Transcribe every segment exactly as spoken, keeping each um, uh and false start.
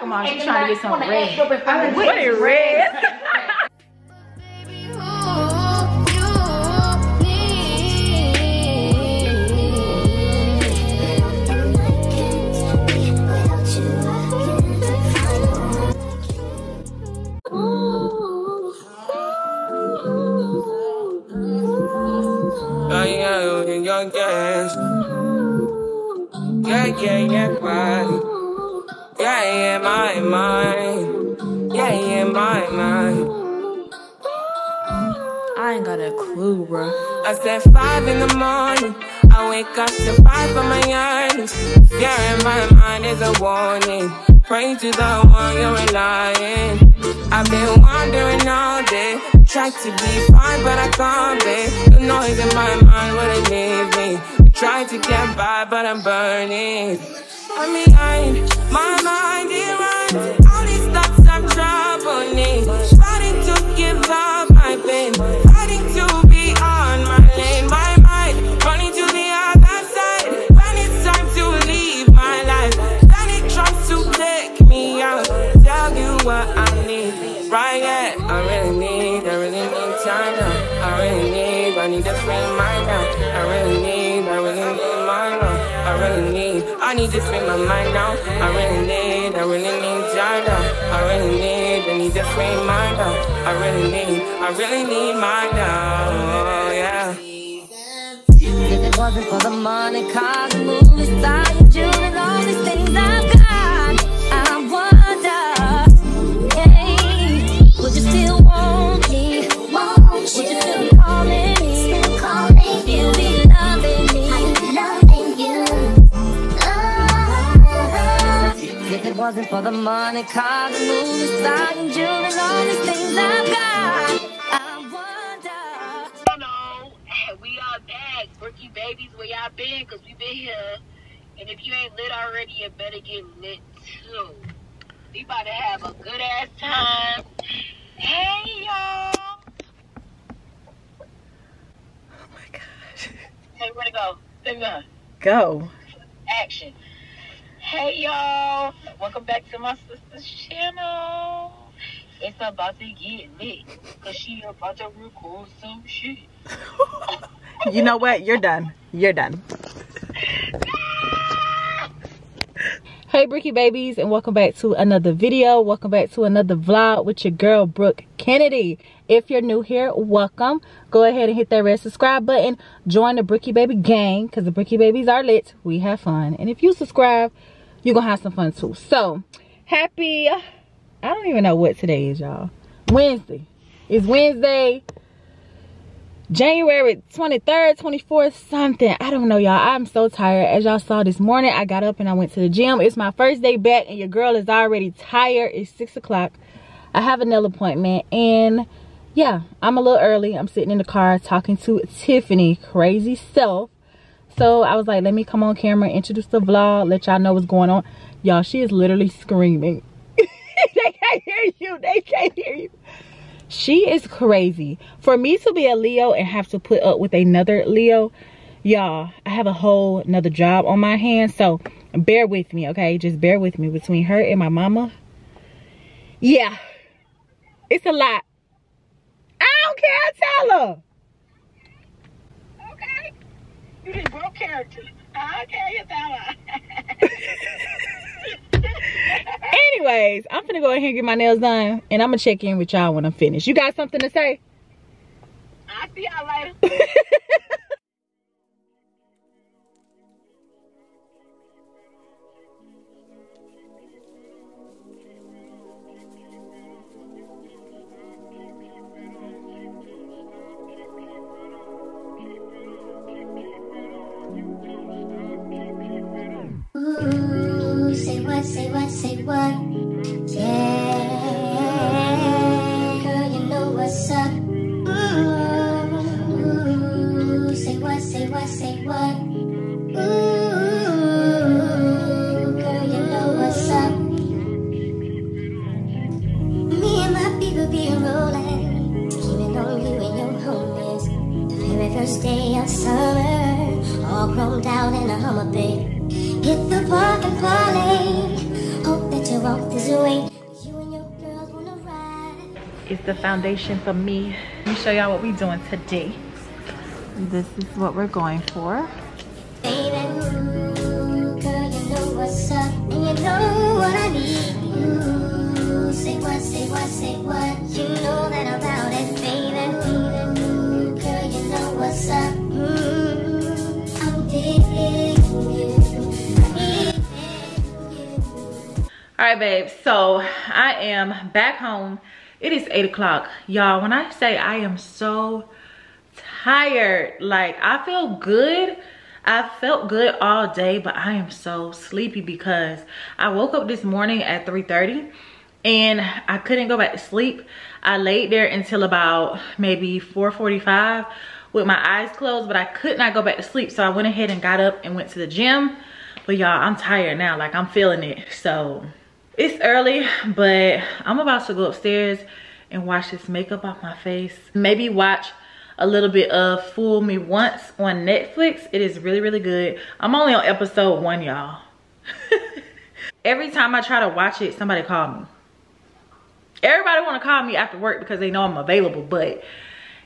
talking about you trying to get some red. What is red? Yeah, yeah, yeah, mine. Yeah, yeah, my mind. Yeah, yeah, my mind. I ain't got a clue, bro. I said five in the morning. I wake up to five of my eyes. Yeah, in my mind is a warning. Pray to the one you're relying. I've been wandering all day. Tried to be fine, but I can't be. The noise in my mind wouldn't leave me. Try to get by, but I'm burning. I mean, I, my mind, it runs. All these thoughts I'm troubling. Fighting to give up my pain. Fighting to be on my lane. My mind, running to the other side. When it's time to leave my life, then it tries to take me out. Tell you what I need. Right yet, I really need, I really need time now. I really need, I need to frame my mind. I really need. I really need, I need to free my mind now. I really need, I really need time now. I really need, I need to free my mind now. I really need, I really need mine now, yeah. If it wasn't for the money, cars, and movie stars, and jewelry, and all these things I've got, I wonder, hey, would you still want me? Would you still call me? Still call me? You'll be loving me. If it wasn't for the money, cars, the movies, stars, and jewelry, and all these things I've got, I wonder. Hello, we are back. Brookie Babies, where y'all been? Because we been here. And if you ain't lit already, you better get lit too. We about to have a good ass time. Hey, y'all. Oh my gosh. Hey, where to go? Where to go? Go. Action. Hey y'all, welcome back to my sister's channel. It's about to get lit because she about to record some shit. You know what? You're done. You're done. Hey Brookie Babies, and welcome back to another video. Welcome back to another vlog with your girl Brooke Kennedy. If you're new here, welcome. Go ahead and hit that red subscribe button. Join the Brookie Baby gang because the Brookie Babies are lit. We have fun. And if you subscribe, you're gonna have some fun too. So happy, I don't even know what today is, y'all. Wednesday. It's Wednesday, January twenty-third, twenty-fourth, something. I don't know, y'all. I'm so tired. As y'all saw this morning, I got up and I went to the gym. It's my first day back and your girl is already tired. It's six o'clock. I have another appointment and yeah, I'm a little early. I'm sitting in the car talking to Tiffany, crazy self. So I was like, let me come on camera, introduce the vlog, let y'all know what's going on. Y'all, she is literally screaming. They can't hear you. They can't hear you. She is crazy. For me to be a Leo and have to put up with another Leo, y'all, I have a whole nother job on my hands. So bear with me, okay? Just bear with me between her and my mama. Yeah, it's a lot. I don't care, I'll tell her. Okay. You just broke character. I don't care, you tell her. Anyways, I'm finna go ahead and get my nails done and I'm gonna check in with y'all when I'm finished. You got something to say? I'll see y'all later. Say what, say what, yeah, girl, you know what's up, ooh, ooh, say what, say what, say what, ooh, girl, you know what's up, me and my people being rolling, keeping on you and your homies, the very first day of summer, all chromed out in a Hummer, babe, hit the park and parlay. Hope that you walk through doing. You and your girls wanna ride. It's the foundation for me. Let me show y'all what we doing today. This is what we're going for. Baby, ooh, girl, you know what's up, and you know what I need. Ooh, say what, say what, say what, you know that about it, baby. Baby, ooh, girl, you know what's up. Ooh, I'm digging you. I'm digging you. All right, babe. So I am back home. It is eight o'clock, y'all. When I say I am so tired, like I feel good. I felt good all day, but I am so sleepy because I woke up this morning at three thirty and I couldn't go back to sleep. I laid there until about maybe four forty-five with my eyes closed, but I could not go back to sleep. So I went ahead and got up and went to the gym. But y'all, I'm tired now. Like, I'm feeling it. So it's early, but I'm about to go upstairs and wash this makeup off my face. Maybe watch a little bit of Fool Me Once on Netflix. It is really, really good. I'm only on episode one, y'all. Every time I try to watch it, somebody call me. Everybody want to call me after work because they know I'm available. But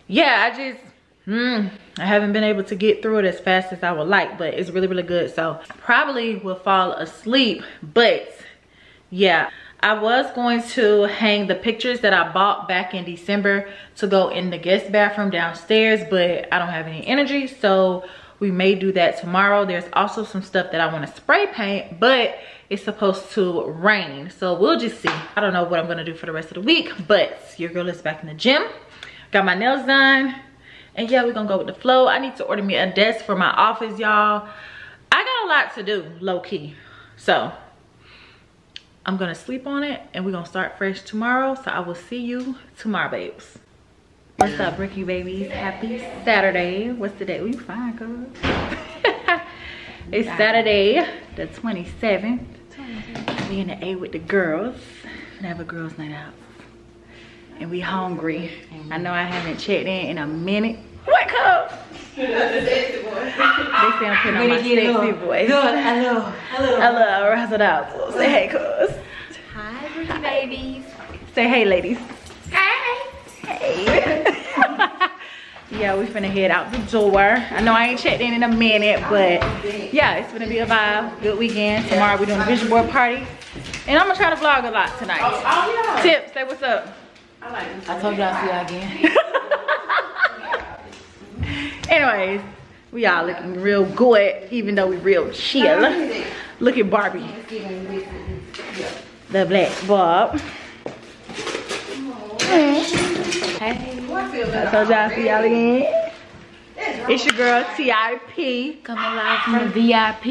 yeah, I just, mm, I haven't been able to get through it as fast as I would like. But it's really, really good. So probably will fall asleep. But yeah, I was going to hang the pictures that I bought back in December to go in the guest bathroom downstairs, but I don't have any energy, so we may do that tomorrow. There's also some stuff that I want to spray paint, but it's supposed to rain, so we'll just see. I don't know what I'm gonna do for the rest of the week, but your girl is back in the gym. Got my nails done, and yeah, we're gonna go with the flow. I need to order me a desk for my office, y'all. I got a lot to do, low-key, so I'm gonna sleep on it and we're gonna start fresh tomorrow. So I will see you tomorrow, babes. What's up, Brookie Babies? Happy Saturday. What's the date? We fine, girl. It's Saturday, the twenty-seventh. We in the A with the girls. Never girls night out. And we hungry. I know I haven't checked in in a minute. What cup? They say I'm putting on my sexy voice. Hello, hello, hello, razzle dazzle. Say hey, cuz. Hi, Brookie Babies. Say hey, ladies. Hi. Hey. Yeah, we finna head out the door. I know I ain't checked in in a minute, but yeah, it's gonna be a vibe. Good weekend. Tomorrow we're doing a vision board party, and I'm gonna try to vlog a lot tonight. Oh, oh yeah. Tips, say what's up. I like this. I told y'all see y'all again. Anyways, we all looking real good, even though we real chill. Look at Barbie. The black Bob. Hey, I told y'all see y'all again. It's your girl, T I P. Coming live from the V I P.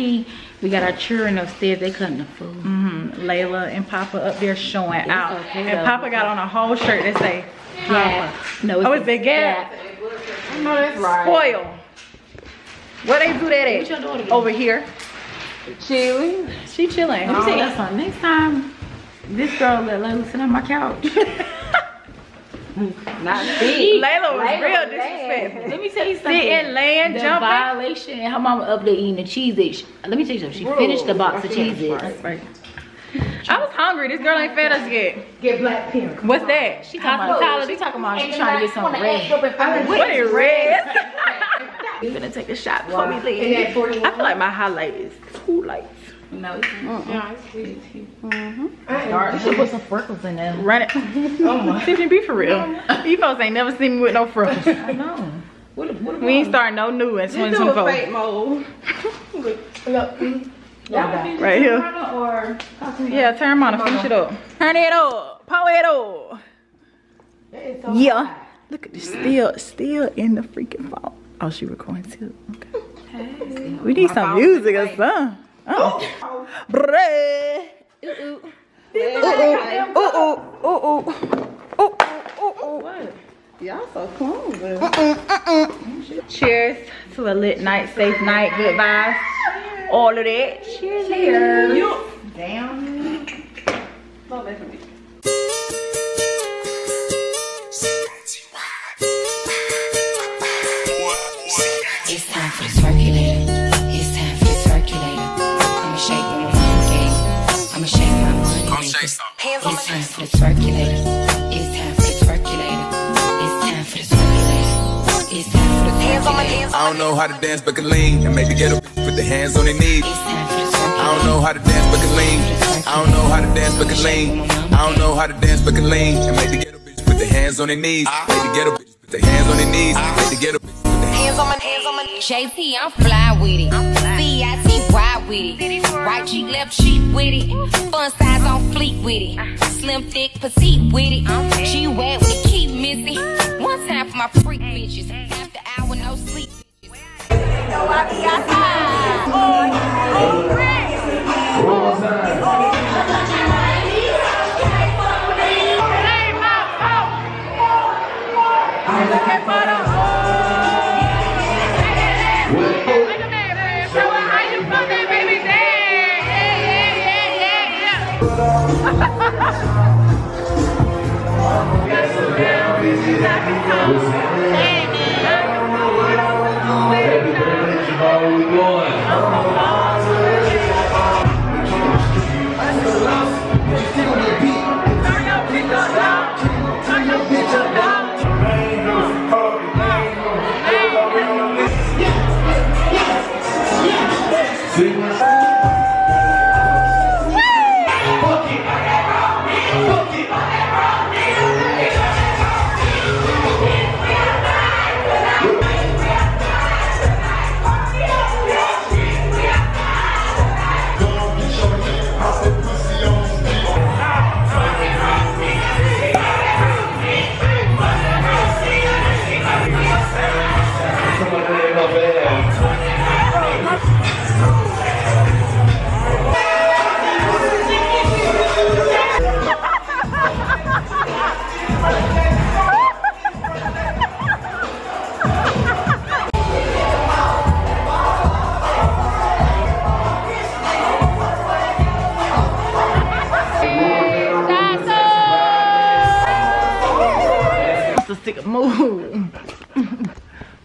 We got our children upstairs. They cutting the food. Mm-hmm. Layla and Papa up there showing it's out. Okay, and Papa got on a whole shirt that say, Papa. No, it's oh, it's the Gap. No, that's right. Spoil. Where they do that at? What y'all over here. Chilling. She chilling. Let me tell you something. Next time, this girl let Layla sit on my couch. Not see. Layla was Layla real disrespectful. Let me tell you something. Sitting, laying, the jumping. Violation. Her mama up there eating the Cheez-Its. Let me tell you something. She Bro, finished the box I of Cheez-Its. Right. I was hungry. This girl ain't fed us yet. Get black pink. What's that? She talking about. She talking about. She trying to get some red. What is red? You finna take a shot before we leave. I feel like my highlight is too light. No, it's mm-hmm. You should put some freckles in there. Run it. Oh my. Tiffany, be for real. You folks ain't never seen me with no freckles. I know. What a, what a we ain't starting no new in twenty twenty-four. Look, look. Yeah, right here. Or, oh, yeah, turn them on and finish it up. Turn it up. Pour it up. So yeah. High. Look at this. Still, still in the freaking phone. Oh, she recording too. Okay. Hey. We need My some music or something. Oh. Oh. Bruh. Ooh, ooh. Ooh, ooh. Ooh, ooh. Ooh, ooh. Ooh, ooh. What? Y'all so cool, girl. Mm-mm, mm-mm. Cheers to a lit night, safe night, good vibes. All of that. Cheers. Cheers. You. Damn. Don't mess with me. It's time for circulating. It's time for circulating. I'ma shake my money. I'ma shake my money. Come shake some. hands on my hands. It's time for the circulator. It's time for the circulator. It's time for the circulator. It's time for the hands on my hands. I don't know how to dance, but can lean and make the ghetto put their hands on their knees. I don't know how to dance, but can lean. I don't know how to dance, but can lean. I don't know how to dance, but can lean and make the ghetto bitches put their hands on their knees. Make the ghetto bitches put their hands on their knees. Make the ghetto bitches put their hands on my hands on my knees. J P, I'm fly with it. C I T Y with it. Right cheek, left cheek with it. Fun size on fleet with it. Slim, thick, petite with it. She wet with the keep missing. One time for my freak bitches. After hour, no sleep. So I be outside. Oh, yeah. Oh,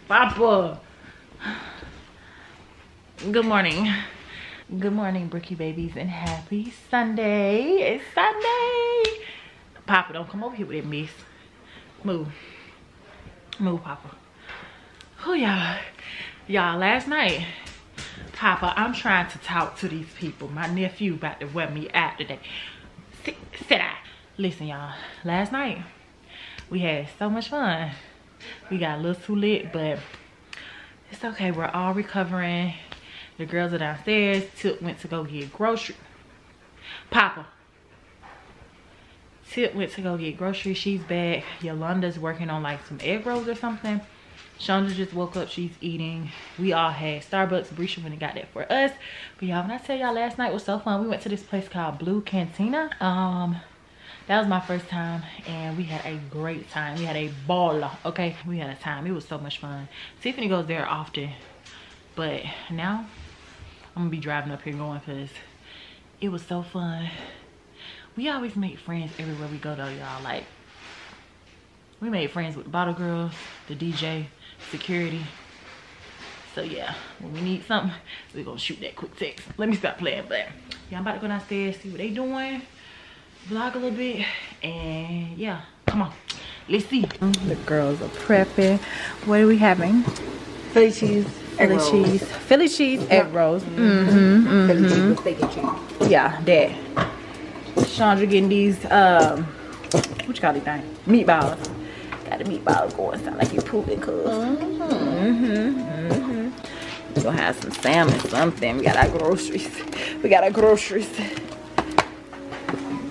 Papa. Good morning. Good morning, Brookie Babies, and happy Sunday. It's Sunday. Papa, don't come over here with that mess. Move. Move, Papa. Oh, y'all. Y'all, last night, Papa, I'm trying to talk to these people. My nephew about to wear me out today. Sit, sit down. Listen, y'all. Last night, we had so much fun. We got a little too lit, but it's okay. We're all recovering. The girls are downstairs. Tip went to go get groceries. Papa. Tip went to go get groceries. She's back. Yolanda's working on like some egg rolls or something. Shonda just woke up. She's eating. We all had Starbucks. Brisha went and got that for us. But y'all, when I tell y'all last night was so fun, we went to this place called Blue Cantina. Um... That was my first time, and we had a great time. We had a baller, okay? We had a time. It was so much fun. Tiffany goes there often, but now I'm going to be driving up here going because it was so fun. We always make friends everywhere we go, though, y'all. Like, we made friends with the bottle girls, the D J, security. So, yeah, when we need something, we're going to shoot that quick text. Let me stop playing, but yeah, I'm about to go downstairs, see what they doing. Vlog a little bit, and yeah, come on, let's see. The girls are prepping. What are we having? Philly cheese, Philly egg cheese, rolls. Philly cheese, yeah. Egg rolls. Mm-hmm, mm-hmm. Philly cheese with bacon cheese. Yeah, that. Chandra getting these um, what you call these things? Meatballs. Got the meatballs going. Sound like you're pooping, cuz. Mm-hmm, mm-hmm, mm-hmm. We're gonna have some salmon, something. We got our groceries. We got our groceries.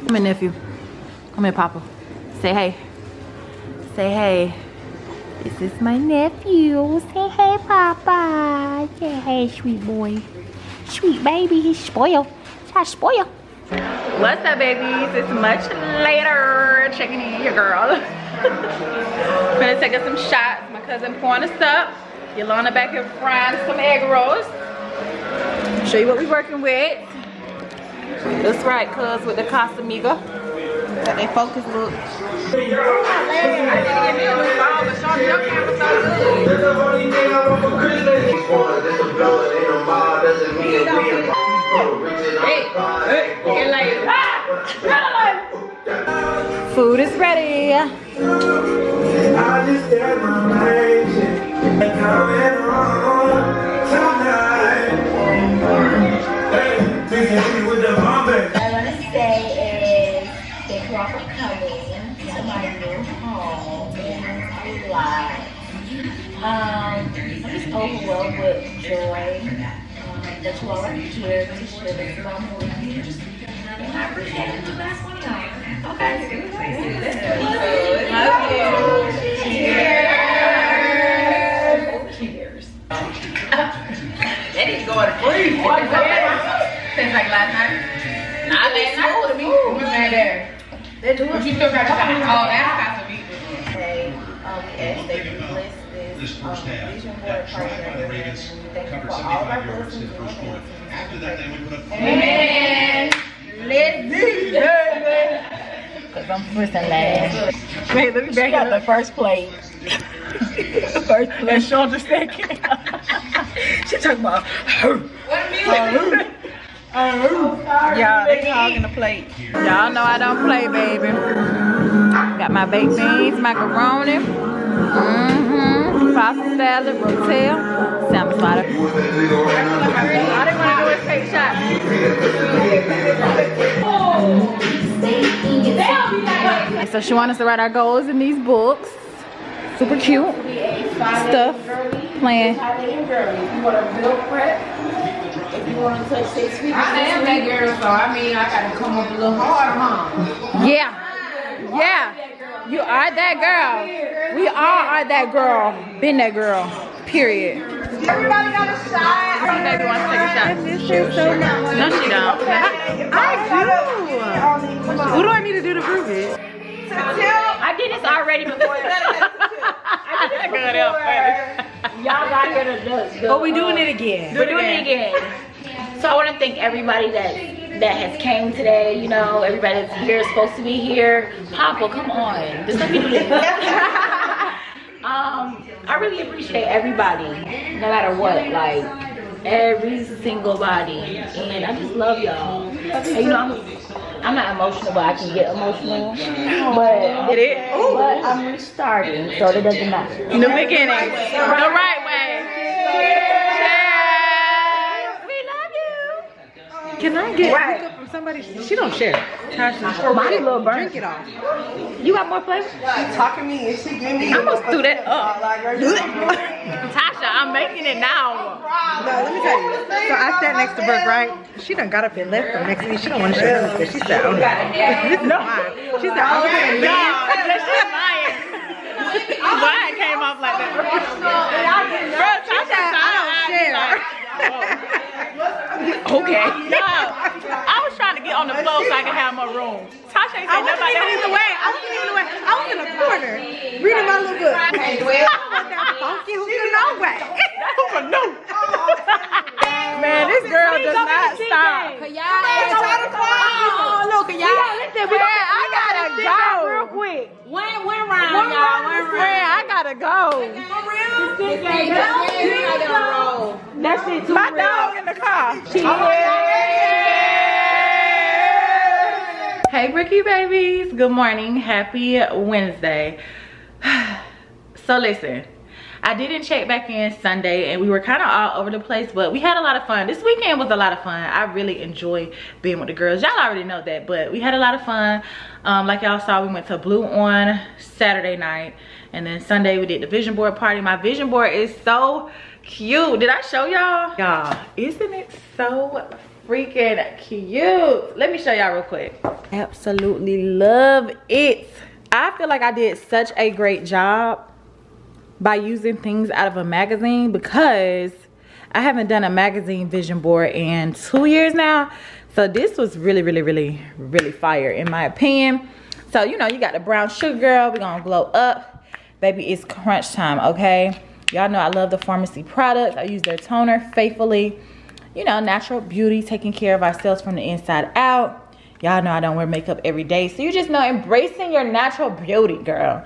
Come here, nephew. Come here, Papa. Say hey. Say hey. This is my nephew. Say hey, Papa. Say hey, sweet boy. Sweet baby. He's spoiled. He's spoiled. What's up, babies? It's much later. Checking in, your girl. I'm gonna take us some shots. My cousin pouring us up. Yolanda back here frying some egg rolls. Show you what we're working with. That's right, cuz, with the Casamigo. Got that focus look. Hey, hey, hey, hey, hey, Food is ready. What I want to say is thank you all for coming to my new home and new life. Um, I'm just overwhelmed with joy um, that you all are here to share this moment with me. And I appreciate you guys coming out. Okay, do it. Love you. Cheers. Cheers. That is going free. What tastes like last night? Nah, they smooth to me. We right there. They do it. But you still got to try. Oh, that's got to be good. They, um, and they replace this first half. That try by the Ravens covered seventy-five yards in the first quarter. After that, they would put up. Amen. Let's do it. Because I'm first and last. Wait, let me back up the first plate. First plate. And Sean the second. She talking about her. What music? Y'all, they hogging the plate. Y'all know I don't play, baby. Got my baked beans, macaroni, mm-hmm, pasta salad, rotel, salmon slider. All they want to do is take shots. And so she wants us to write our goals in these books. Super cute stuff. Plan. You want a meal prep? If you want to touch six feet, I am that girl, so I mean I gotta come up a little hard, huh? Yeah, yeah. You are that girl. We all are that girl. Been that girl. Period. Everybody got a shot. Some baby wants to take a shot. No, she don't. Okay. I, I do. What do I need to do to prove it? I did this already before. I did it before. Y'all got here to us. But we're doing it again. We're doing it again. So I want to thank everybody that that has came today. You know, everybody that's here is supposed to be here. Papa, come on. Just let me do this. Um, I really appreciate everybody, no matter what, like, every single body, and I just love y'all. And you know, I'm, I'm not emotional, but I can get emotional, but, Did it? but I'm restarting, so that doesn't matter. In the beginning, the right way. Cheers. We love you. Can I get right. Hiccup from somebody? She don't share. My little burn. Drink it off. You got more flavor? She's talking to me and she gave me. I'm gonna screw that up. Tasha, I'm making it now. No, let me tell you. So I sat next to Brooke, right? She done got up and left from next to me. She don't want to share this. She said, oh no. No. She said, oh no. She's lying. Why it came off like that? Bro, Tasha, I don't share. Okay. No. I was trying to get on the floor so I could have my room. Tasha ain't said nothing about that. I wasn't even in the way. I wasn't even in the way. I was in the corner reading my little book. Hey, well, funky hookah, no way. That hookah, no. Man, this girl does not stop. Y'all try to fall. Look, y'all. Listen, we gotta go real quick. One, one round, y'all. One round. I gotta go. For real? That shit too real. My dog in the car. Hey Brookie Babies, good morning, happy Wednesday. So listen, I didn't check back in Sunday and we were kind of all over the place, but we had a lot of fun. This weekend was a lot of fun. I really enjoy being with the girls. Y'all already know that, but we had a lot of fun. Um, like y'all saw, we went to Blue on Saturday night and then Sunday we did the vision board party. My vision board is so cute. Did I show y'all? Y'all, isn't it so freaking cute? Let me show y'all real quick. Absolutely love it. I feel like I did such a great job by using things out of a magazine because I haven't done a magazine vision board in two years now. So this was really, really, really, really fire in my opinion. So, you know, you got the brown sugar girl. We're gonna glow up. Baby, it's crunch time, okay? Y'all know I love the pharmacy products. I use their toner faithfully. You know, natural beauty, taking care of ourselves from the inside out. Y'all know I don't wear makeup every day. So you just know embracing your natural beauty, girl.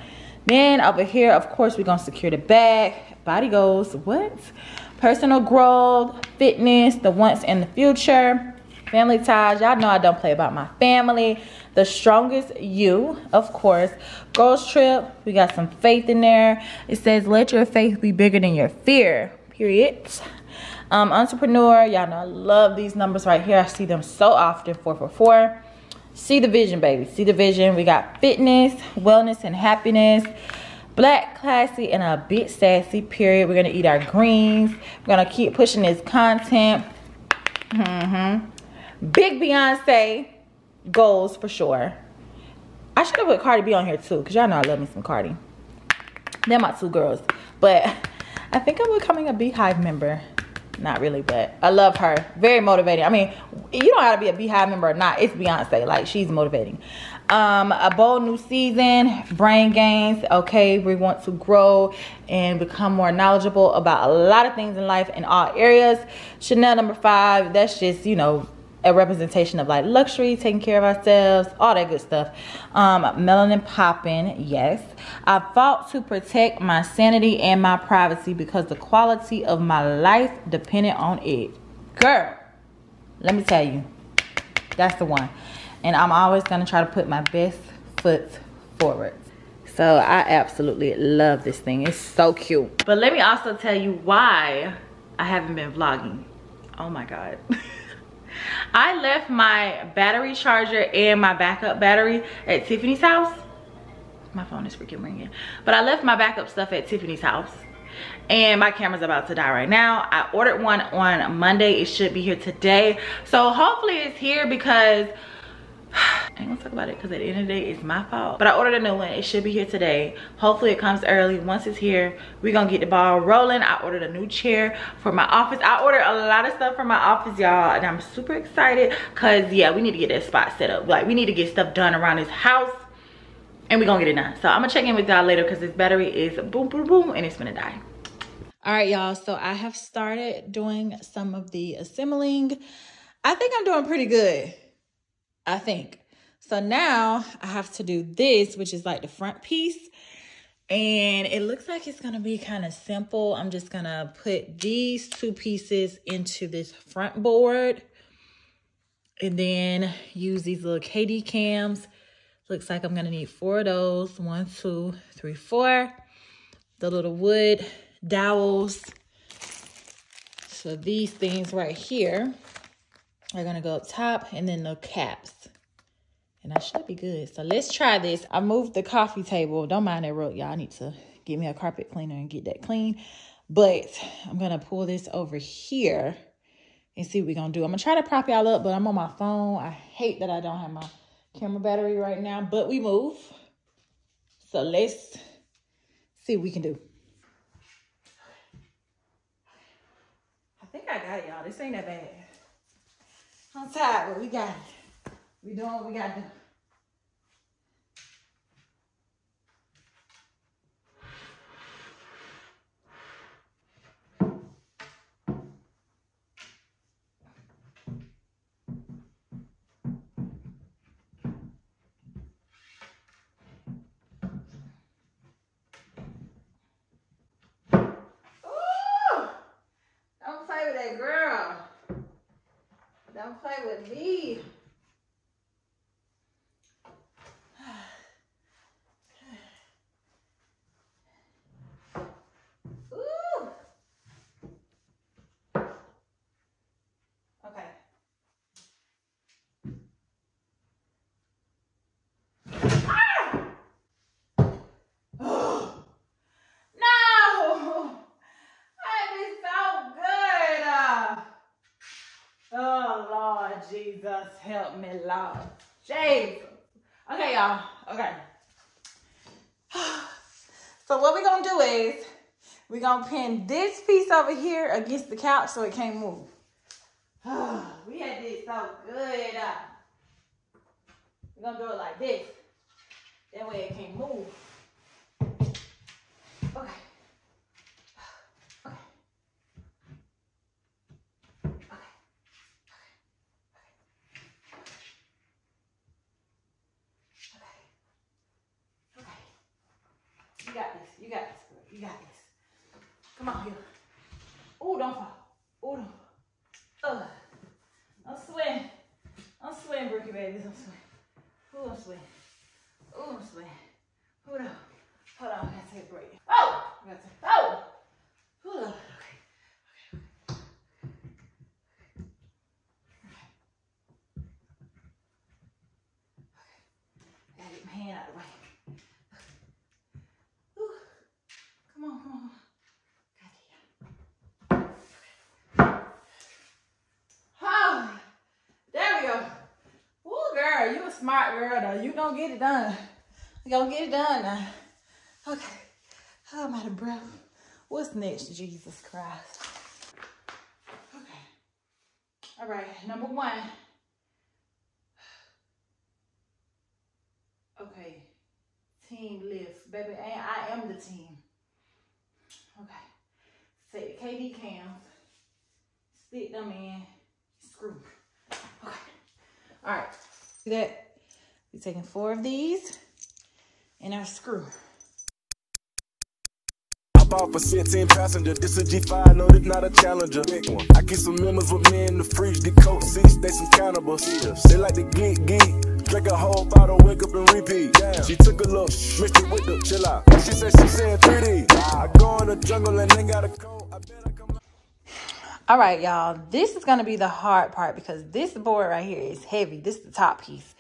Then over here, of course, we're going to secure the bag. Body goals, what? Personal growth, fitness, the wants and the future. family ties. Y'all know I don't play about my family. The strongest you, of course. Girls trip, we got some faith in there. It says, let your faith be bigger than your fear, period. Um, entrepreneur, y'all know I love these numbers right here. I see them so often, four for four. See the vision, baby, see the vision. We got fitness, wellness, and happiness. Black, classy, and a bit sassy, period. We're gonna eat our greens. We're gonna keep pushing this content. Mm-hmm. Big Beyonce goals for sure. I should have put Cardi B on here too, because y'all know I love me some Cardi. They're my two girls. But I think I'm becoming a Beehive member. Not really, but I love her. Very motivating. I mean, you don't have to be a Beehive member or not. It's Beyonce. Like, she's motivating. Um, a bold new season. Brain gains. Okay, we want to grow and become more knowledgeable about a lot of things in life in all areas. Chanel number five. That's just, you know, a representation of, like, luxury, taking care of ourselves, all that good stuff. Um, melanin popping, yes. I fought to protect my sanity and my privacy because the quality of my life depended on it. Girl, let me tell you, that's the one. And I'm always gonna try to put my best foot forward. So I absolutely love this thing. It's so cute. But let me also tell you why I haven't been vlogging. Oh my God. I left my battery charger and my backup battery at Tiffany's house. My phone is freaking ringing. But I left my backup stuff at Tiffany's house. And my camera's about to die right now. I ordered one on Monday. It should be here today. So hopefully it's here because... I ain't gonna talk about it because at the end of the day, it's my fault. But I ordered a new one. It should be here today. Hopefully it comes early. Once it's here, we're gonna get the ball rolling. I ordered a new chair for my office. I ordered a lot of stuff for my office, y'all. And I'm super excited because, yeah, we need to get that spot set up. Like, we need to get stuff done around this house. And we're gonna get it done. So I'm gonna check in with y'all later because this battery is boom, boom, boom. And it's gonna die. All right, y'all. So I have started doing some of the assembling. I think I'm doing pretty good. I think. So now I have to do this, which is like the front piece. And it looks like it's going to be kind of simple. I'm just going to put these two pieces into this front board. And then use these little K D cams. Looks like I'm going to need four of those. One, two, three, four. The little wood dowels. So these things right here. We're gonna go up top and then the caps. And I should be good. So let's try this. I moved the coffee table. Don't mind that rug, y'all. I need to get me a carpet cleaner and get that clean. But I'm gonna pull this over here and see what we're gonna do. I'm gonna try to prop y'all up, but I'm on my phone. I hate that I don't have my camera battery right now, but we move. So let's see what we can do. I think I got it, y'all. This ain't that bad. I'm tired, but we got it. We doing what we got to do. Jesus, help me, Lord. Jesus. Okay, y'all. Okay. So what we're going to do is we're going to pin this piece over here against the couch so it can't move. We had this so good. We're going to do it like this. That way it can't move. Okay. You got this. You got this. You got this. Come on here. Oh, don't fall. Oh, don't fall. Ugh. I'm sweating. sweating, Brookie Babies. I'm sweating. Ooh, I'm sweating. Ooh, I'm sweating. Hold on. Hold on. I gotta take a break. Oh! I gotta take a oh! Hold on. Hand out of the way. Ooh. Come on, come on. God damn. Oh, there we go. Ooh, girl, you a smart girl though. You gonna get it done. You gonna get it done now. Okay. Oh, I'm out of breath. What's next, Jesus Christ? Okay. All right, number one. Okay, team lift, baby, and I am the team. Okay, set the K D cams, stick them in, screw. Okay, all right, see that? We're taking four of these and our screw. Off a sixteen passenger, this a G five, no, this not a challenger. Big one. I get some members with me in the fridge, get coat seats, they some cannibals. They like to get geek, drink a whole bottle, wake up and repeat. Damn. She took a look, mixed it with the chill out. She said she said three D. I go in the jungle and they got a coat. I bet I come out. All right, y'all. This is gonna be the hard part because this board right here is heavy. This is the top piece.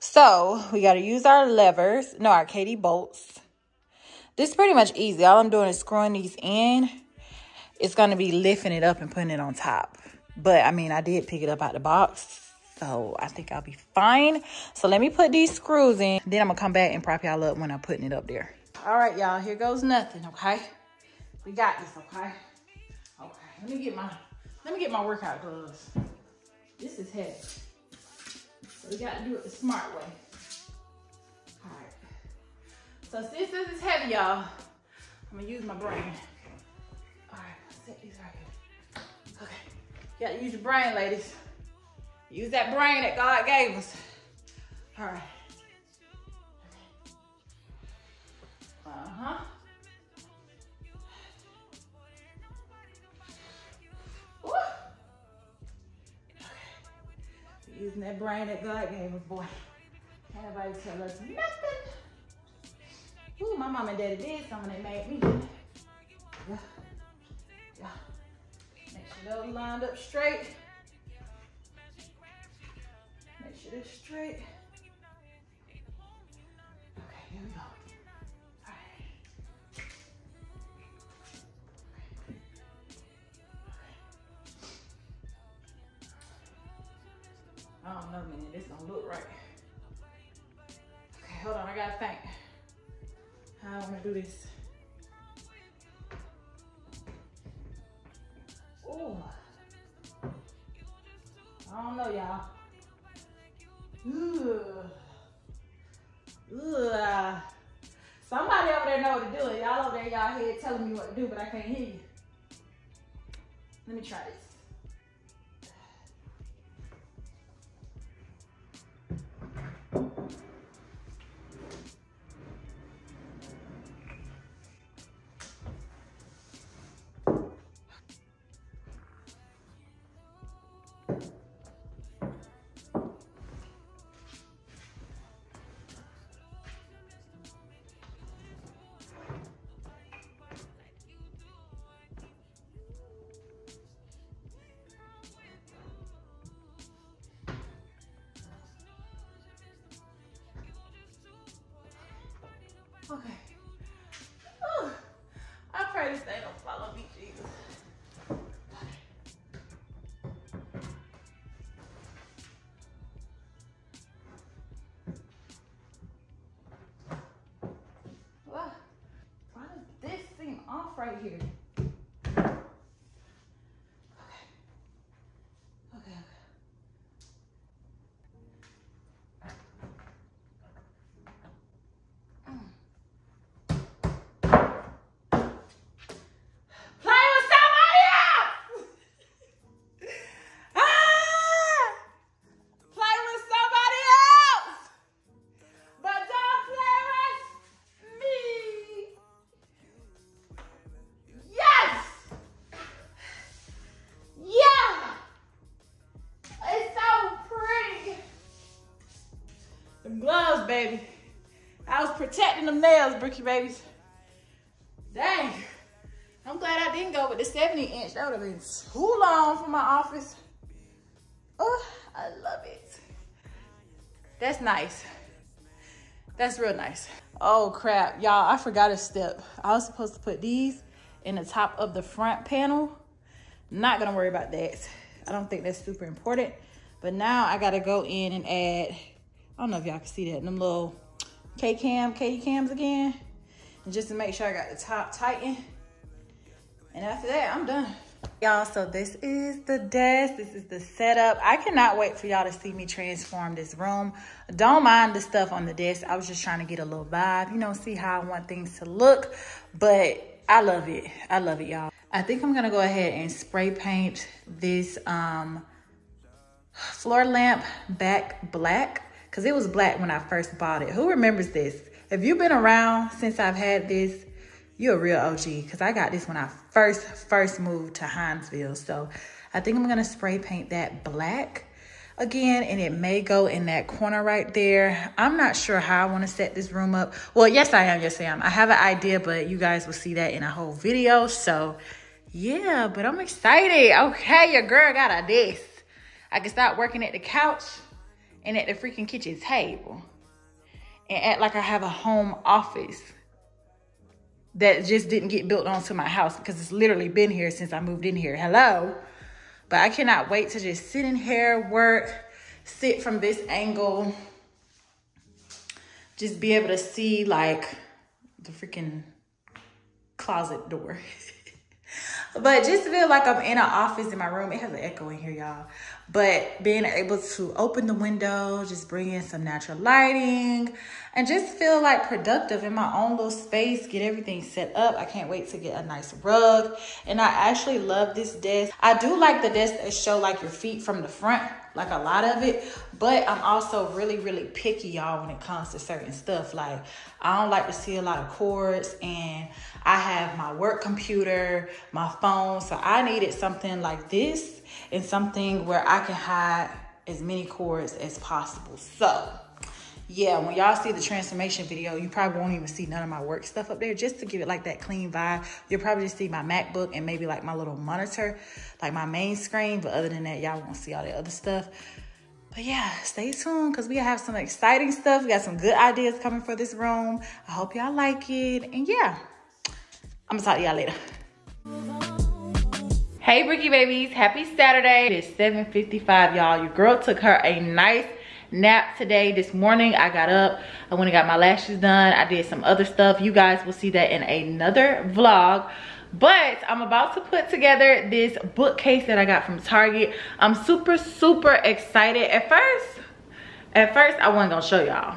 So we gotta use our levers, no, our K D bolts. This is pretty much easy. All I'm doing is screwing these in. It's going to be lifting it up and putting it on top. But, I mean, I did pick it up out the box. So, I think I'll be fine. So, let me put these screws in. Then, I'm going to come back and prop y'all up when I'm putting it up there. All right, y'all. Here goes nothing, okay? We got this, okay? Okay. Let me get my, let me get my workout gloves. This is heavy. So, we got to do it the smart way. So since this is heavy, y'all, I'm gonna use my brain. All right, set these right here. Okay, you gotta use your brain, ladies. Use that brain that God gave us. All right. Uh-huh. Woo! Okay. Using that brain that God gave us, boy. Can't nobody tell us nothing. Ooh, my mom and daddy did something that made me. Yeah. Yeah. Make sure those lined up straight. Make sure they're straight. Okay, here we go. All right. I don't know, man. This don't look right. Okay, hold on. I gotta think. I don't want to do this. Oh, I don't know, y'all. Somebody over there know what to do. Y'all over there, y'all head telling me what to do, but I can't hear you. Let me try this. Okay. Ooh, I pray this thing don't follow me, Jesus. Why does this seem off right here? Okay. Okay. baby. I was protecting them nails, Brookie Babies. Dang. I'm glad I didn't go with the seventy inch. That would have been too long for my office. Oh, I love it. That's nice. That's real nice. Oh crap, y'all, I forgot a step. I was supposed to put these in the top of the front panel. Not gonna worry about that. I don't think that's super important. But now I gotta go in and add, I don't know if y'all can see that, them little K-cam, K-cams again. And just to make sure I got the top tightened. And after that, I'm done. Y'all, so this is the desk. This is the setup. I cannot wait for y'all to see me transform this room. Don't mind the stuff on the desk. I was just trying to get a little vibe, you know, see how I want things to look. But I love it. I love it, y'all. I think I'm going to go ahead and spray paint this um, floor lamp back black. Because it was black when I first bought it. Who remembers this? If you've been around since I've had this, you're a real O G, because I got this when I first, first moved to Hinesville. So I think I'm going to spray paint that black again, and it may go in that corner right there. I'm not sure how I want to set this room up. Well, yes, I am. Yes, I am. I have an idea, but you guys will see that in a whole video. So yeah, but I'm excited. Okay, your girl got a desk. I can start working at the couch and at the freaking kitchen table and act like I have a home office that just didn't get built onto my house, because it's literally been here since I moved in here. Hello. But I cannot wait to just sit in here, work, sit from this angle, just be able to see like the freaking closet door. But just feel like I'm in an office in my room. It has an echo in here, y'all. But being able to open the window, just bring in some natural lighting, and just feel like productive in my own little space, get everything set up. I can't wait to get a nice rug. And I actually love this desk. I do like the desks that show like your feet from the front, like a lot of it. But I'm also really, really picky, y'all, when it comes to certain stuff. Like, I don't like to see a lot of cords, and I have my work computer, my phone. So I needed something like this and something where I can hide as many cords as possible. So yeah, when y'all see the transformation video, you probably won't even see none of my work stuff up there, just to give it like that clean vibe. You'll probably just see my MacBook and maybe like my little monitor, like my main screen. But other than that, y'all won't see all that other stuff. But yeah, stay tuned, because we have some exciting stuff. We got some good ideas coming for this room. I hope y'all like it. And yeah, I'm gonna talk to y'all later. Hey Brookie Babies, happy Saturday. It's seven fifty-five, y'all. Your girl took her a nice nap today. This morning I got up, I went and got my lashes done. I did some other stuff. You guys will see that in another vlog. But I'm about to put together this bookcase that I got from Target. I'm super, super excited. At first, at first I wasn't gonna show y'all.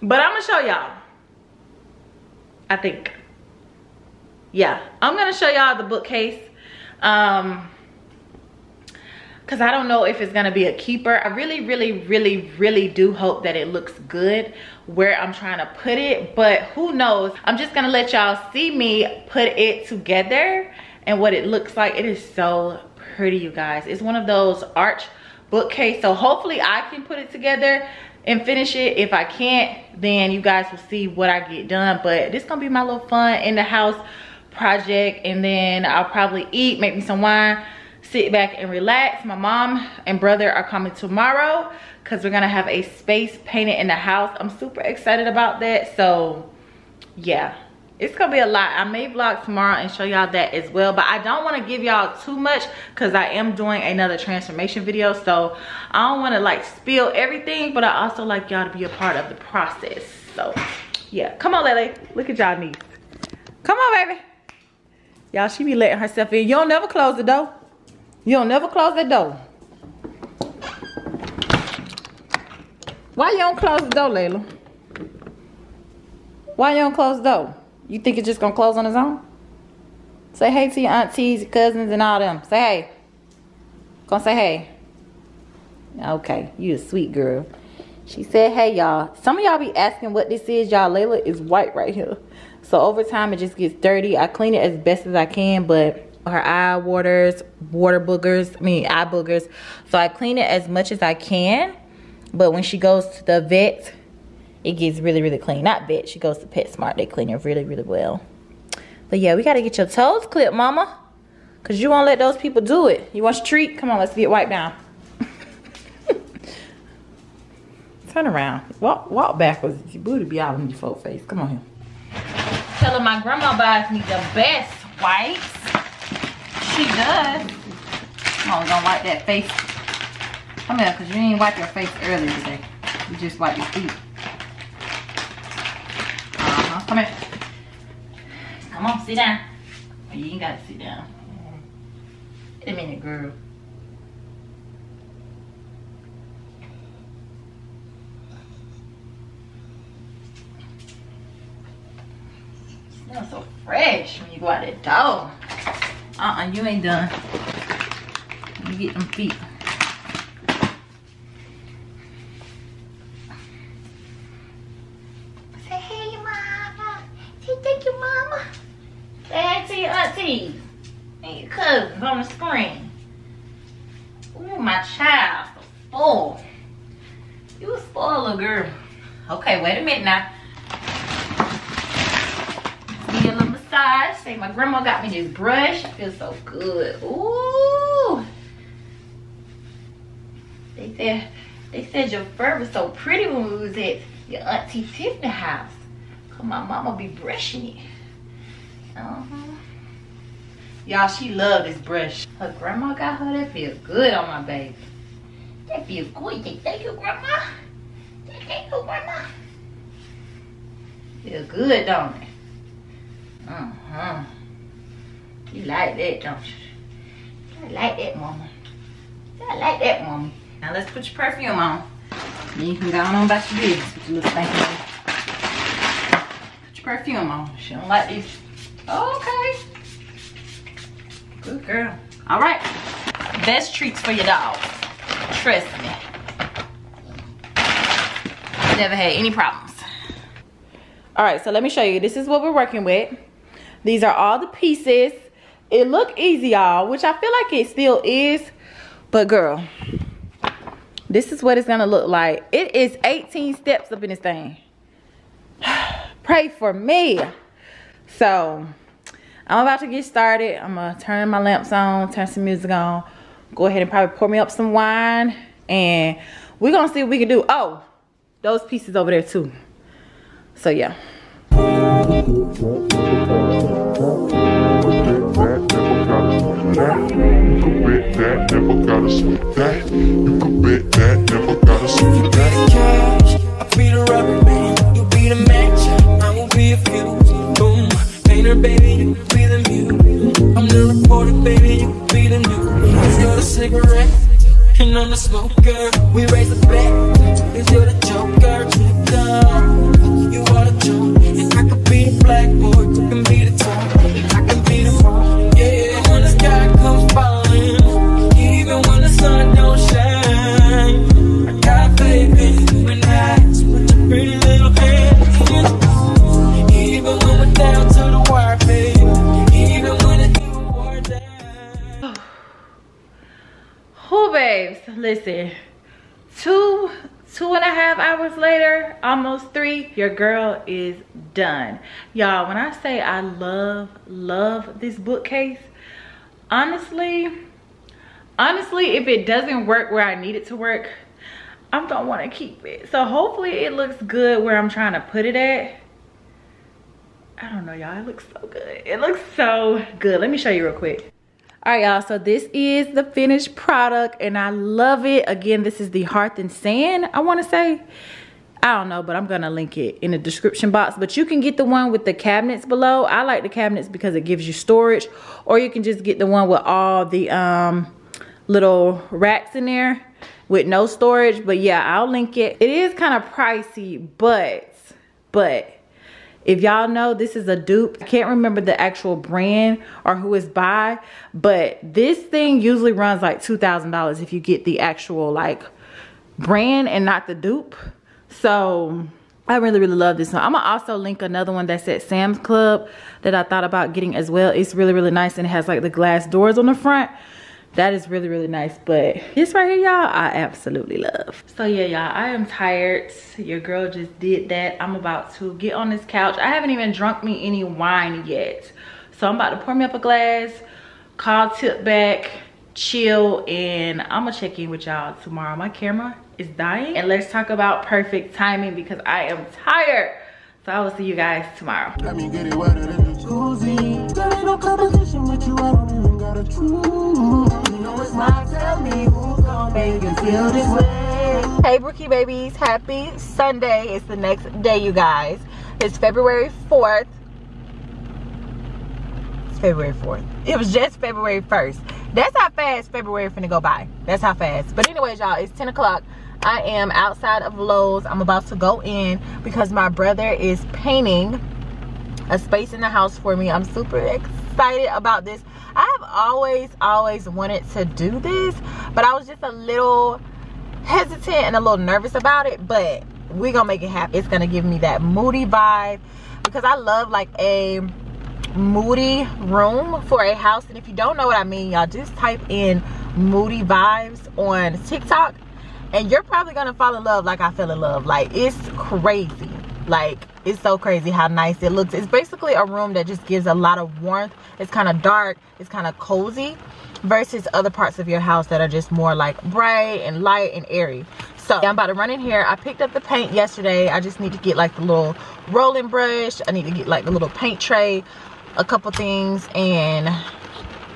But I'm gonna show y'all, I think. Yeah, I'm gonna show y'all the bookcase. Um, cause I don't know if it's gonna be a keeper. I really, really, really, really do hope that it looks good where I'm trying to put it, but who knows? I'm just gonna let y'all see me put it together and what it looks like. It is so pretty, you guys. It's one of those arch bookcase. So hopefully I can put it together and finish it. If I can't, then you guys will see what I get done. But this is gonna be my little fun in the house project, and then I'll probably eat, make me some wine, sit back and relax. My mom and brother are coming tomorrow because we're gonna have a space painted in the house. I'm super excited about that. So yeah, it's gonna be a lot. I may vlog tomorrow and show y'all that as well, but I don't want to give y'all too much because I am doing another transformation video. So I don't want to like spill everything, but I also like y'all to be a part of the process. So yeah, come on Lele, look at y'all knees. Come on baby. Y'all, she be letting herself in. You don't never close the door. You don't never close that door. Why you don't close the door, Layla? Why you don't close the door? You think it's just gonna close on its own? Say hey to your aunties, your cousins, and all them. Say hey. Gonna say hey. Okay, you a sweet girl. She said hey, y'all. Some of y'all be asking what this is, y'all. Layla is white right here. So over time, it just gets dirty. I clean it as best as I can, but her eye waters, water boogers, I mean eye boogers. So I clean it as much as I can. But when she goes to the vet, it gets really, really clean. Not vet, she goes to PetSmart. They clean her really, really well. But yeah, we gotta get your toes clipped, mama. Cause you won't let those people do it. You want your treat? Come on, let's get wiped down. Turn around. Walk walk backwards. Your booty be out on your full face. Come on here. Tell her my grandma buys me the best wipes. She does. Mama don't wipe that face. Come here, cause you didn't wipe your face earlier today. You just wipe your feet. Uh-huh. Come here. Come on, sit down. Oh, you ain't gotta sit down. Wait a minute, girl. It smells so fresh when you go out that door. Uh-uh, you ain't done. Let me get them feet. Say, hey, mama. Say, thank you, mama. Say, hi to your auntie and your cousins on the screen. Ooh, my child. Spoiled. You a spoiled little girl. Okay, wait a minute now. Say, my grandma got me this brush. I feel so good. Ooh. They said, they said your fur was so pretty when we was at your auntie Tiffany house. Cause my mama be brushing it. Uh-huh. Y'all, she love this brush. Her grandma got her. That feels good on my baby. That feels good. Thank you, grandma. Thank you, grandma. Feel good, don't it? Uh-huh. You like that, don't you? I like that, mama. I like that, mama. Now let's put your perfume on. Then you can go on about your business with your little thing. Put your perfume on. She don't like this. Okay. Good girl. All right. Best treats for your dog. Trust me. Never had any problems. All right, so let me show you. This is what we're working with. These are all the pieces. It look easy, y'all, which I feel like it still is, but girl, this is what it's gonna look like. It is eighteen steps up in this thing. Pray for me. So I'm about to get started. I'm gonna turn my lamps on, turn some music on, go ahead and probably pour me up some wine, and we're gonna see what we can do. Oh, those pieces over there too. So yeah. And I'm the smoker, we raise the bet, cause you're the joker, you are the joke, and I could be the blackboard, you can be the top, I can be the rock, yeah, when the sky comes falling, even when the sun don't shine, I got faith in when I put your pretty little hands in, even when we're down to the wire, babe, even when it's war down. Oh, babes, listen, two, two and a half hours later, almost three, your girl is done. Y'all, when I say I love, love this bookcase, honestly, honestly, if it doesn't work where I need it to work, I don't want to keep it. So hopefully it looks good where I'm trying to put it at. I don't know, y'all, it looks so good. It looks so good. Let me show you real quick. All right, y'all, so this is the finished product, and I love it. Again, this is the Hearth and Hand, I want to say. I don't know, but I'm going to link it in the description box. But you can get the one with the cabinets below. I like the cabinets because it gives you storage. Or you can just get the one with all the um, little racks in there with no storage. But, yeah, I'll link it. It is kind of pricey, but, but... if y'all know, this is a dupe. I can't remember the actual brand or who it's by, but this thing usually runs like two thousand dollars if you get the actual like brand and not the dupe. So I really, really love this one. I'm gonna also link another one that's at Sam's Club that I thought about getting as well. It's really, really nice, and it has like the glass doors on the front. that is really, really nice. But this right here, y'all, I absolutely love. So yeah, y'all, I am tired. Your girl just did that. I'm about to get on this couch. I haven't even drunk me any wine yet. So I'm about to pour me up a glass, call Tip back, chill, and I'm gonna check in with y'all tomorrow. My camera is dying. And let's talk about perfect timing because I am tired. So I will see you guys tomorrow. Let me get it wetter than the jacuzzi. There ain't no competition with you, I don't even gotta choose. You know it's my, tell me who's gonna make you feel this way. Hey Brookie Babies, happy Sunday. It's the next day, you guys. It's February fourth. It's February fourth. It was just February first. That's how fast February finna go by. That's how fast. But anyways, y'all, it's ten o'clock. I am outside of Lowe's. I'm about to go in because my brother is painting a space in the house for me. I'm super excited about this. I have always, always wanted to do this, but I was just a little hesitant and a little nervous about it, but we're gonna make it happen. It's gonna give me that moody vibe because I love like a moody room for a house. And if you don't know what I mean, y'all, just type in moody vibes on TikTok and you're probably gonna fall in love like I fell in love. Like, it's crazy. Like, it's so crazy how nice it looks. It's basically a room that just gives a lot of warmth. It's kind of dark, it's kind of cozy versus other parts of your house that are just more like bright and light and airy. So I'm about to run in here. I picked up the paint yesterday. I just need to get like the little rolling brush. I need to get like the little paint tray, a couple things, and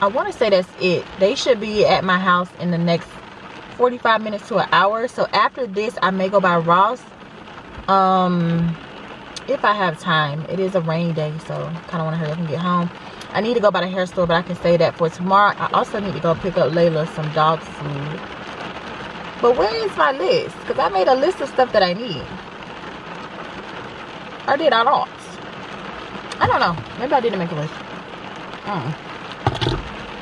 I want to say that's it. They should be at my house in the next forty-five minutes to an hour. So after this I may go by Ross, um if I have time. It is a rainy day, so kind of want to hurry up and get home. I need to go by the hair store, but I can say that for tomorrow. I also need to go pick up Layla some dog food. But where is my list? Because I made a list of stuff that I need. Or did I not? I don't know. Maybe I didn't make a list. Mm.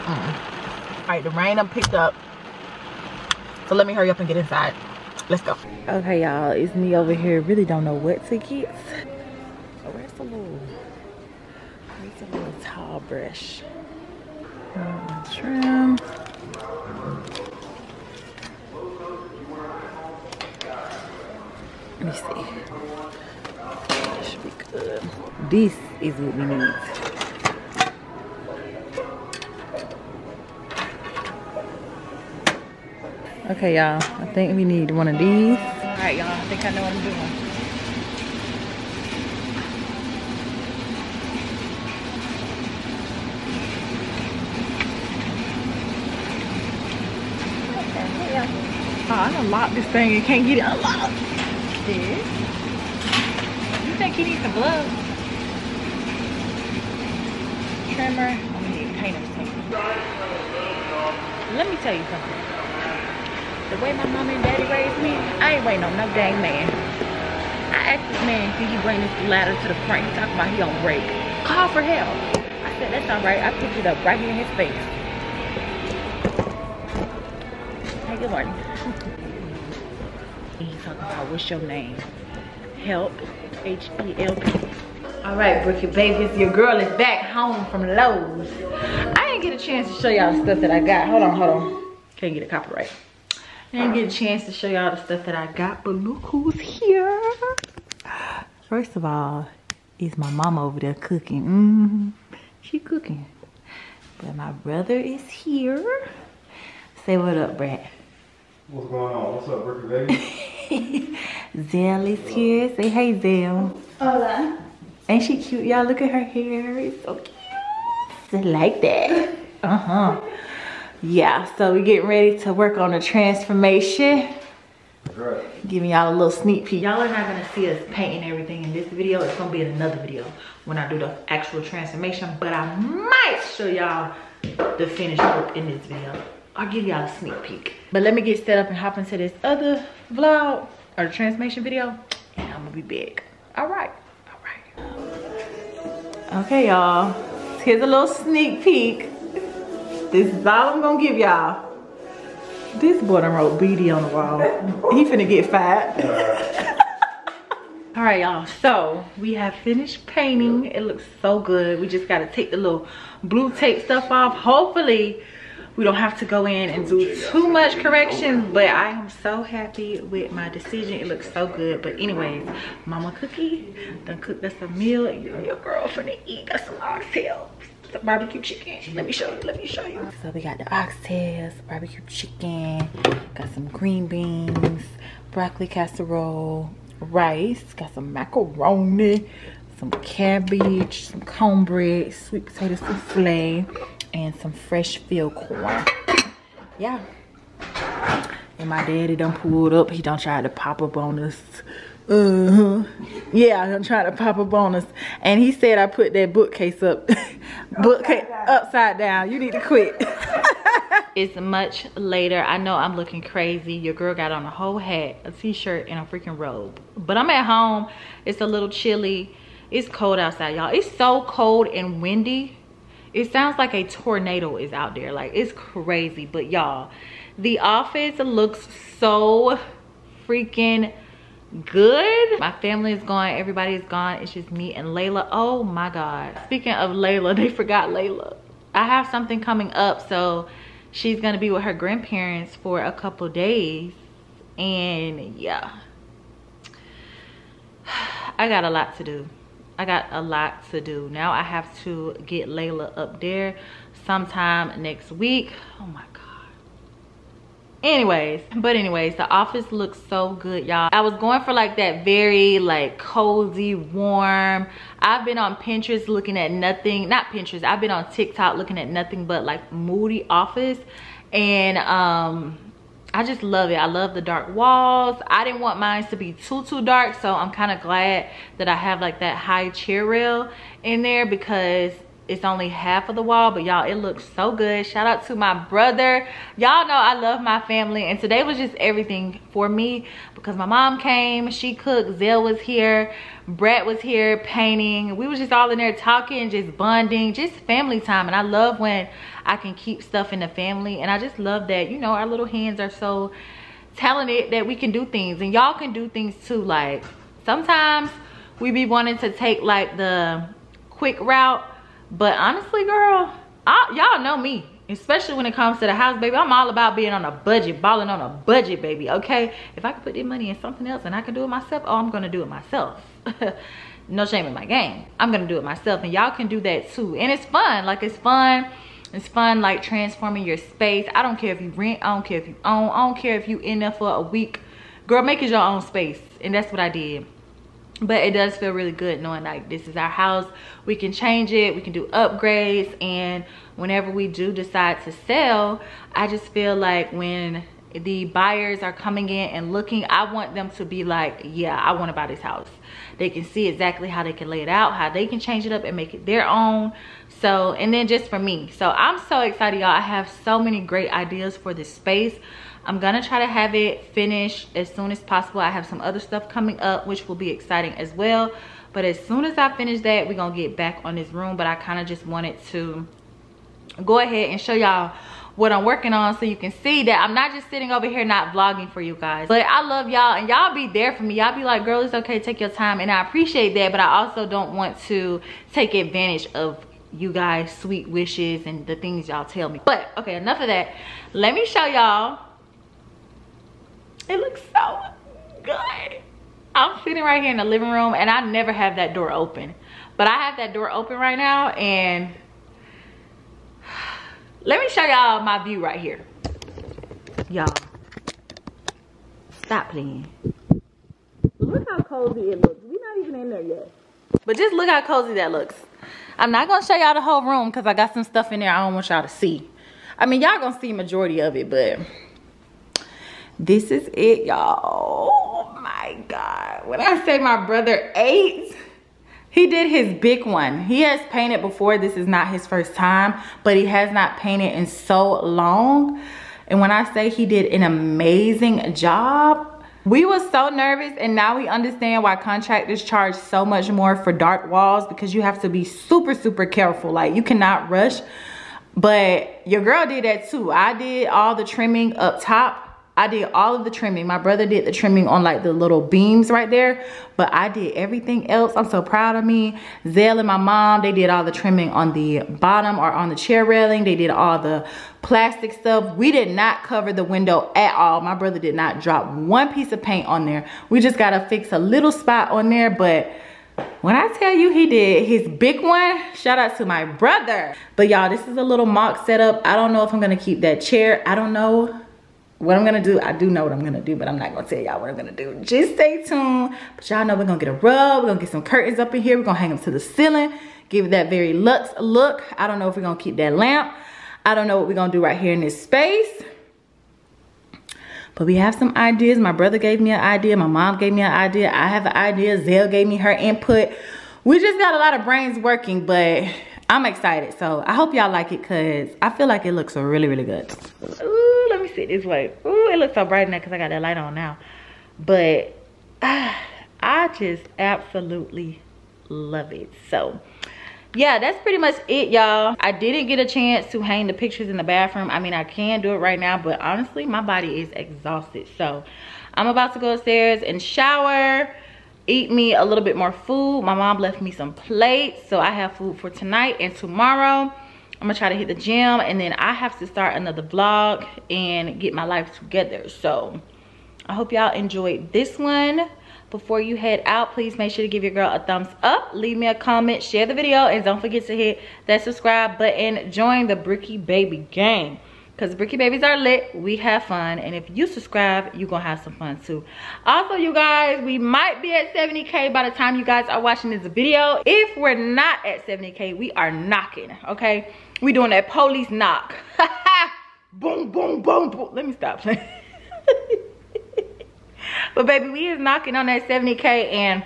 Mm. All right, the rain I picked up. So let me hurry up and get inside. Let's go. Okay, y'all. It's me over here. Really don't know what to get. Oh, where's the little, where's the little towel brush? Um, trim. Let me see. That should be good. This is what we need. Okay, y'all, I think we need one of these. All right, y'all, I think I know what I'm doing. Okay, yeah. Oh, I unlocked this thing and can't get it unlocked. This. You think he needs some gloves? Trimmer. I'm gonna need paint or something. Let me tell you something. The way my mom and daddy raised me, I ain't waiting on no dang man. I asked this man, can you bring this ladder to the front? He's talking about he don't break. Call for help. I said, that's all right. I picked it up right here in his face. Hey, good morning. He's talking about, what's your name? Help, H E L P. All right, Brookie Babies, your girl is back home from Lowe's. I didn't get a chance to show y'all stuff that I got. Hold on, hold on. Can't get a copyright. I didn't get a chance to show y'all the stuff that I got, but look who's here. First of all, it's my mama over there cooking. Mm-hmm. She cooking. But my brother is here. Say what up, Brad. What's going on? What's up, Brookie Baby? Zell is here. Say hey, Zell. Hola. Ain't she cute, y'all? Look at her hair. It's so cute. Just like that. Uh-huh. Yeah, so we're getting ready to work on the transformation. That's right. Giving y'all a little sneak peek. Y'all are not gonna see us painting everything in this video. It's gonna be in another video when I do the actual transformation, but I might show y'all the finished work in this video. I'll give y'all a sneak peek. But let me get set up and hop into this other vlog or the transformation video, and I'm gonna be big. All right, all right. Okay, y'all, here's a little sneak peek. This is all I'm gonna give y'all. This boy done wrote B D on the wall. He finna get fired. All right, y'all, so we have finished painting. It looks so good. We just gotta take the little blue tape stuff off. Hopefully we don't have to go in and do too much correction, but I am so happy with my decision. It looks so good. But anyways, Mama Cookie done cooked us a meal. Your girl finna eat us some oxtails, the barbecue chicken. Let me show you, let me show you. So we got the oxtails, barbecue chicken, got some green beans, broccoli casserole, rice, got some macaroni, some cabbage, some cornbread, sweet potato souffle, and some fresh field corn. Yeah. And my daddy done pulled up. He done tried to pop up on us. Uh-huh. Yeah, I done tried to pop up on us. And he said I put that bookcase up. Bookcase upside down. You need to quit. It's much later. I know I'm looking crazy. Your girl got on a whole hat, a t-shirt, and a freaking robe. But I'm at home. It's a little chilly. It's cold outside, y'all. It's so cold and windy. It sounds like a tornado is out there. Like, it's crazy. But y'all, the office looks so freaking good. My family is gone. Everybody is gone. It's just me and Layla. Oh my God. Speaking of Layla, they forgot Layla. I have something coming up. So she's going to be with her grandparents for a couple days. And yeah, I got a lot to do. I got a lot to do. Now I have to get Layla up there sometime next week. Oh my God. Anyways, but anyways, the office looks so good, y'all. I was going for like that very like cozy, warm. I've been on Pinterest looking at nothing, not Pinterest. I've been on TikTok looking at nothing but like moody office. And um, I just love it. I love the dark walls. I didn't want mine to be too, too dark. So I'm kind of glad that I have like that high chair rail in there because it's only half of the wall, but y'all, it looks so good. Shout out to my brother. Y'all know I love my family, and today was just everything for me because my mom came, she cooked, Zell was here, Brett was here painting. We was just all in there talking, just bonding, just family time. And I love when I can keep stuff in the family, and I just love that, you know, our little hands are so talented that we can do things, and y'all can do things too. Like, sometimes we be wanting to take like the quick route, but honestly, girl, y'all know me, especially when it comes to the house, baby. I'm all about being on a budget, balling on a budget, baby, okay? If I can put this money in something else and I can do it myself, oh, I'm going to do it myself. No shame in my game. I'm going to do it myself, and y'all can do that too. And it's fun. Like, it's fun. It's fun, like, transforming your space. I don't care if you rent. I don't care if you own. I don't care if you in there for a week. Girl, make it your own space, and that's what I did. But it does feel really good knowing like this is our house. We can change it, we can do upgrades, and whenever we do decide to sell, I just feel like when the buyers are coming in and looking, I want them to be like, yeah, I want to buy this house. They can see exactly how they can lay it out, how they can change it up and make it their own. So, and then just for me. So I'm so excited, y'all. I have so many great ideas for this space. I'm gonna try to have it finished as soon as possible. I have some other stuff coming up, which will be exciting as well. But as soon as I finish that, we're gonna get back on this room. But I kind of just wanted to go ahead and show y'all what I'm working on so you can see that I'm not just sitting over here not vlogging for you guys. But I love y'all, and y'all be there for me. Y'all be like, girl, it's okay, take your time. And I appreciate that, but I also don't want to take advantage of you guys' sweet wishes and the things y'all tell me. But okay, enough of that. Let me show y'all. It looks so good. I'm sitting right here in the living room, and I never have that door open, but I have that door open right now. And let me show y'all my view right here. Y'all, stop playing. Look how cozy it looks. We're not even in there yet, but just look how cozy that looks. I'm not gonna show y'all the whole room because I got some stuff in there I don't want y'all to see. I mean, y'all gonna see majority of it, but this is it, y'all. Oh my God. When I say my brother ate, he did his big one. He has painted before. This is not his first time, but he has not painted in so long. And when I say he did an amazing job, we were so nervous, and now we understand why contractors charge so much more for dark walls, because you have to be super, super careful. Like, you cannot rush. But your girl did that too. I did all the trimming up top. I did all of the trimming. My brother did the trimming on like the little beams right there, but I did everything else. I'm so proud of me. Zale and my mom, they did all the trimming on the bottom or on the chair railing. They did all the plastic stuff. We did not cover the window at all. My brother did not drop one piece of paint on there. We just got to fix a little spot on there, but when I tell you he did his big one, shout out to my brother. But y'all, this is a little mock setup. I don't know if I'm going to keep that chair. I don't know what I'm gonna do. I do know what I'm gonna do, but I'm not gonna tell y'all what I'm gonna do. Just stay tuned. But y'all know we're gonna get a rug, we're gonna get some curtains up in here, we're gonna hang them to the ceiling, give it that very luxe look. I don't know if we're gonna keep that lamp. I don't know what we're gonna do right here in this space, but we have some ideas. My brother gave me an idea, my mom gave me an idea, I have an idea, Zale gave me her input. We just got a lot of brains working, but I'm excited. So I hope y'all like it, because I feel like it looks really, really good. Ooh, let me sit this way. Ooh, it looks so bright in there because I got that light on now. But uh, I just absolutely love it. So yeah, that's pretty much it, y'all. I didn't get a chance to hang the pictures in the bathroom. I mean, I can do it right now, but honestly, my body is exhausted. So I'm about to go upstairs and shower, eat me a little bit more food. My mom left me some plates, so I have food for tonight and tomorrow. I'm gonna try to hit the gym, and then I have to start another vlog and get my life together. So I hope y'all enjoyed this one. Before you head out, please make sure to give your girl a thumbs up, leave me a comment, share the video, and don't forget to hit that subscribe button. Join the Brookie Baby gang, because Brookie Babies are lit. We have fun. And if you subscribe, you're going to have some fun too. Also, you guys, we might be at seventy K by the time you guys are watching this video. If we're not at seventy K, we are knocking, okay? We doing that police knock. Boom, boom, boom, boom. Let me stop playing. But baby, we is knocking on that seventy K, and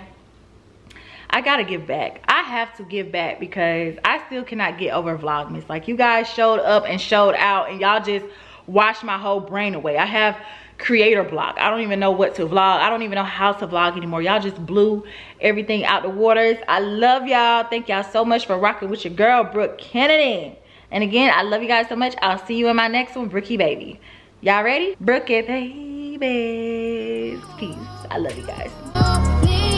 I gotta give back. I have to give back, because I still cannot get over Vlogmas. Like, you guys showed up and showed out, and y'all just washed my whole brain away. I have creator block. I don't even know what to vlog. I don't even know how to vlog anymore. Y'all just blew everything out the waters. I love y'all. Thank y'all so much for rocking with your girl, Brooke Kennedy. And again, I love you guys so much. I'll see you in my next one, Brookie Baby. Y'all ready? Brookie Babies. Peace. I love you guys.